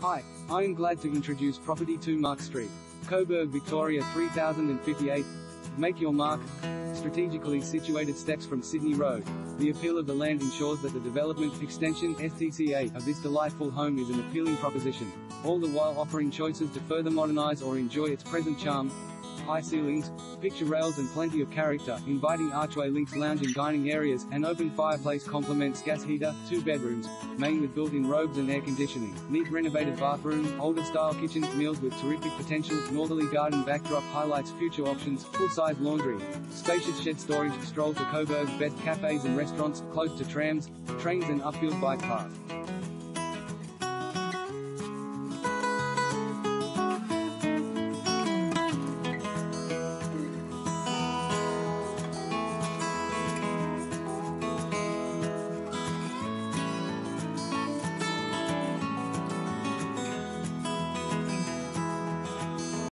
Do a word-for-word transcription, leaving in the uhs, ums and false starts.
Hi, I am glad to introduce property two Mark Street, Coburg, Victoria three thousand fifty-eight. Make your mark. Strategically situated steps from Sydney Road. The appeal of the land ensures that the development, extension, S T C A, of this delightful home is an appealing proposition, all the while offering choices to further modernise or enjoy its present charm. High ceilings, picture rails and plenty of character, inviting archway links lounge and dining areas, an open fireplace complements gas heater, two bedrooms, main with built-in robes and air conditioning, neat renovated bathroom, older style kitchen, meals with terrific potential, northerly garden backdrop highlights future options, full-size laundry, spacious shed storage, stroll to Coburg's best cafes and restaurants, close to trams, trains and upfield bike path.